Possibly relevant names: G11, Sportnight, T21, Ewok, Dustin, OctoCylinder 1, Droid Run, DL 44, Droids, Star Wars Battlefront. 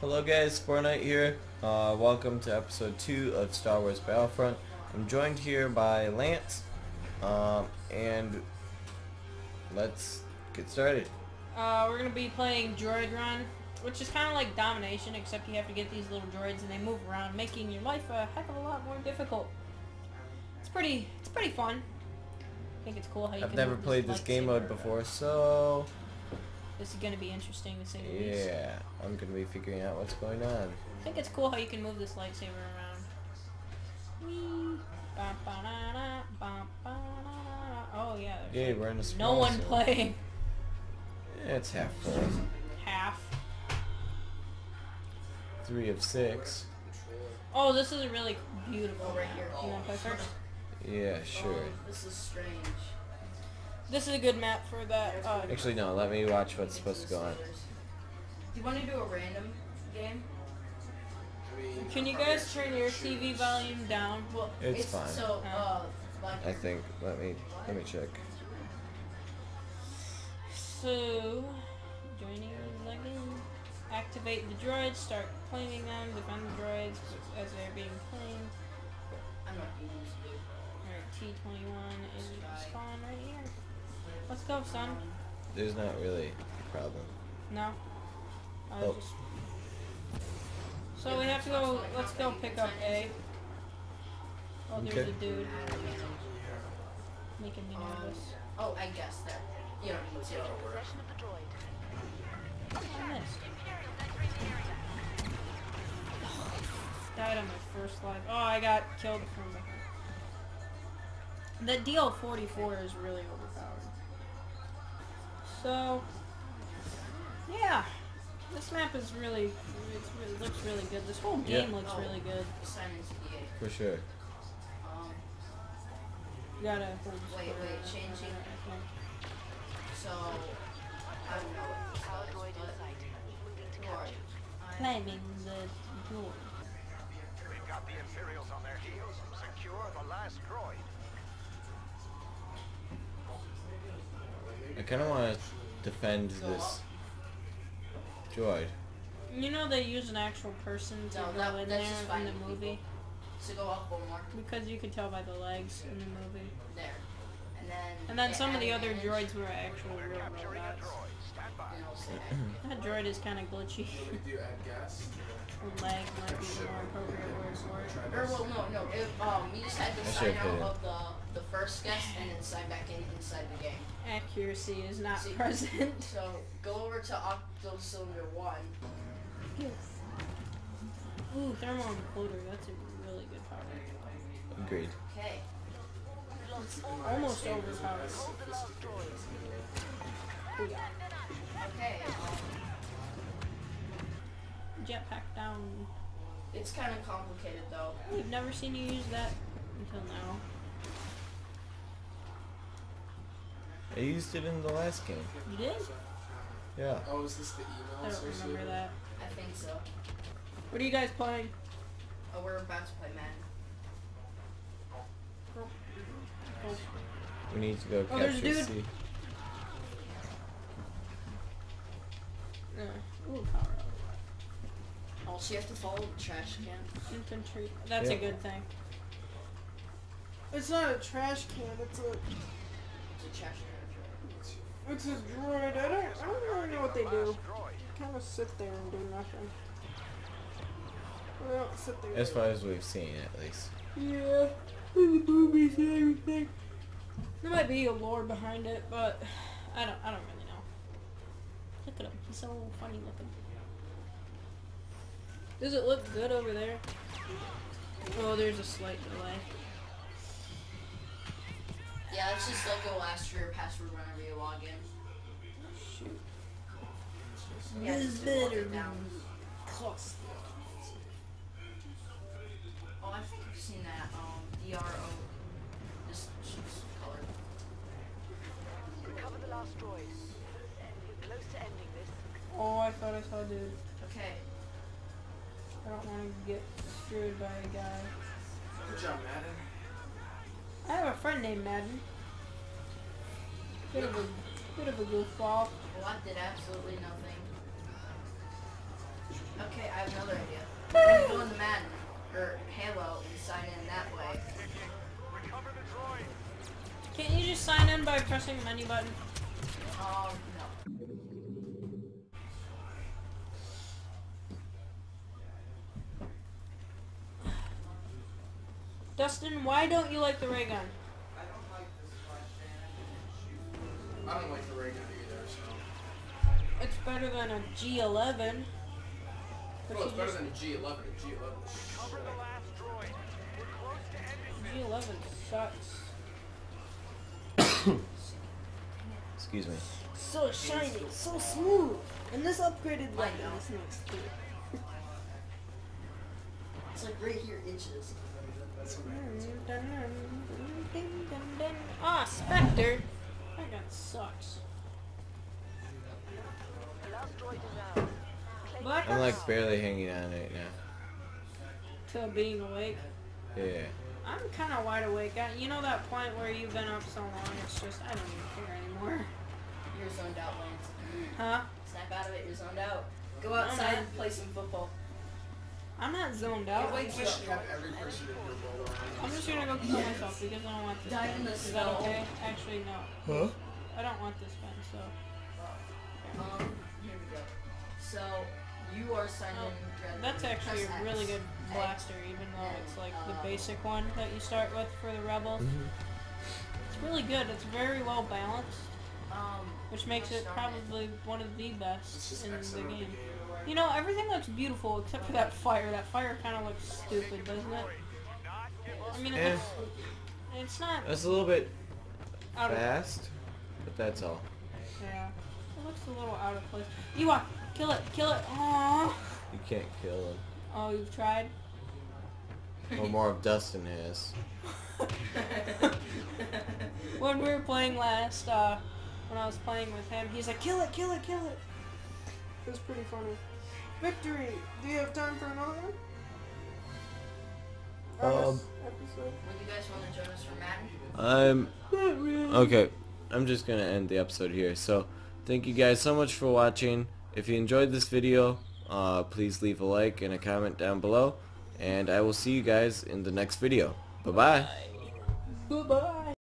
Hello guys, Sportnight here. Welcome to episode 2 of Star Wars Battlefront. I'm joined here by Lance, and let's get started. We're going to be playing Droid Run, which is kind of like Domination, except you have to get these little droids and they move around, making your life a heck of a lot more difficult. It's pretty fun. I think it's cool how you can. I've never played this game mode before, so this is going to be interesting to say the least. Yeah, I'm going to be figuring out what's going on. I think it's cool how you can move this lightsaber around. Whee! Oh, yeah. Yeah, we're in a small no one zone. Playing. Yeah, it's half full. Half. 3 of 6. Oh, this is really beautiful right here. You want to play first? Yeah, sure. Oh, this is strange. This is a good map for that. Actually, no. Let me watch what's supposed to go on. Do you want to do a random game? Can you guys turn your TV volume down? Well, it's fine. So, I think. Let me check. So, joining the game. Activate the droids. Start claiming them. Defend the droids as they're being claimed. I'm not using this. T21 is spawn right here. Let's go, son. There's not really a problem. No. Oh. So we have to go. Let's go pick up A. Oh, there's a dude making me nervous. Oh, I guess that. You don't need to. Possession of the droid. I missed. Died on my first life. Oh, I got killed from behind. The DL 44 is really overpowered. So, yeah, this map is really looks really good. This whole game looks really good. For sure. You gotta wait, changing. So, I don't know what droid is like. Climbing the door. We've got the Imperials on their heels. Secure the last droid. I kind of want to defend this droid. You know they use an actual person to go in there in the movie? So go up one more. Because you could tell by the legs in the movie. There. And then some of the other droids were actual real robots. That droid is kind of glitchy. Leg might be more appropriate word for it. Well, no. We just had to sign out of the first guest and then sign back in inside the game. Accuracy is not present. So go over to OctoCylinder 1. Yes. Ooh, thermal imploder. That's a really good power. Agreed. Okay. Almost overpowered. Ooh, yeah. Okay. Jetpack down. It's kind of complicated though. We've never seen you use that until now. I used it in the last game. You did? Yeah. Oh, is this the email? I don't remember that. I think so. What are you guys playing? Oh, we're about to play Madden. Oh. We need to go capture there's a dude. C. Ooh, power up. Also, you have to follow the trash can. Infantry. That's a good thing. It's not a trash can. It's a trash can. It's a droid. I don't really know what they do. They kind of sit there and do nothing. They don't sit there. As far as we've seen, at least. Yeah. The boobies and everything. There might be a lore behind it, but I don't really know. Look at him. He's so funny looking. Does it look good over there? Oh, there's a slight delay. Yeah, that's just like a last year password whenever you log in. Shoot. Yeah, this is better now. Close. Oh, I think I've seen that. DRO. This shit's colored. Recover the last droid. Close to ending this. Oh, I thought I saw a dude. Okay. I don't want to get screwed by a guy. Good job, Madden. I have a friend named Madden. Bit of a goofball. Well, I did absolutely nothing. Okay, have another idea. You can go in the Madden, or Halo, and sign in that way. Can't you just sign in by pressing the menu button? No. Dustin, why don't you like the ray gun? I don't like this flashbang. I don't like the ray gun either, so... It's better than a G11. Well, it's better than a G11. A G11 cover the last droid. We're close to ending this. G11 sucks. Excuse me. So shiny, so smooth. And this upgraded weapon is next to it. It's like right here, inches. Ah, Spectre! That gun sucks. I'm like barely hanging on right now. To being awake? Yeah. I'm kind of wide awake. You know that point where you've been up so long, it's just, I don't even care anymore. You're zoned out, Lance. Huh? Snap out of it, you're zoned out. Go outside and play some football. I'm not zoned out. Wait, so I'm just gonna go kill myself because I don't want this gun. Is that okay? Actually, no. Huh? I don't want this gun, so... here we go. So, you are signing... that's actually a really good blaster, even though it's like the basic one that you start with for the Rebels. It's really good. It's very well balanced, which makes it probably one of the best in the game. You know, everything looks beautiful except for that fire. That fire kind of looks stupid, doesn't it? I mean, it looks, it's not... It's a little bit fast, but that's all. Yeah. It looks a little out of place. Ewok! Kill it! Kill it! Aww! You can't kill him. Oh, you've tried? Well, more of Dustin has. When we were playing last, when I was playing with him, he's like, kill it! Kill it! Kill it! It was pretty funny. Victory! Do you have time for another one? Episode? Would you guys want to join us for Madden? Okay, I'm just going to end the episode here. So, thank you guys so much for watching. If you enjoyed this video, please leave a like and a comment down below. And I will see you guys in the next video. Bye-bye. Bye-bye.